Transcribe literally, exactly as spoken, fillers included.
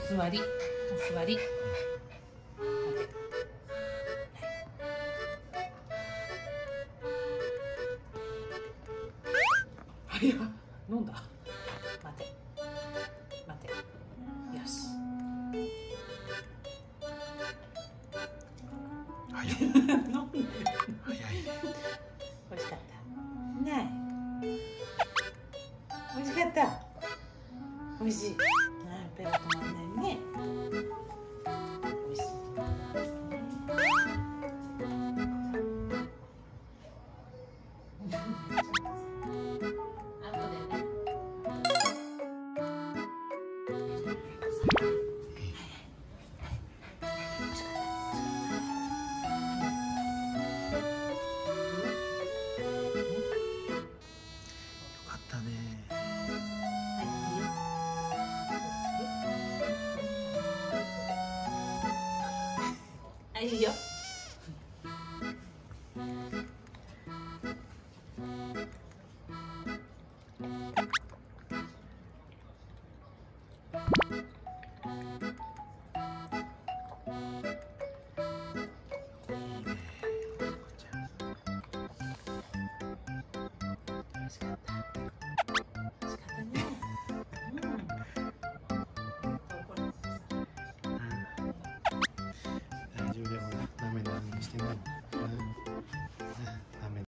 お座り、お座り。あいや、飲んだ。待て、待て。よし。早い。飲んで早い。美味しかった。ねえ。美味しかった。美味しい。ペロ止まんない。いいよ。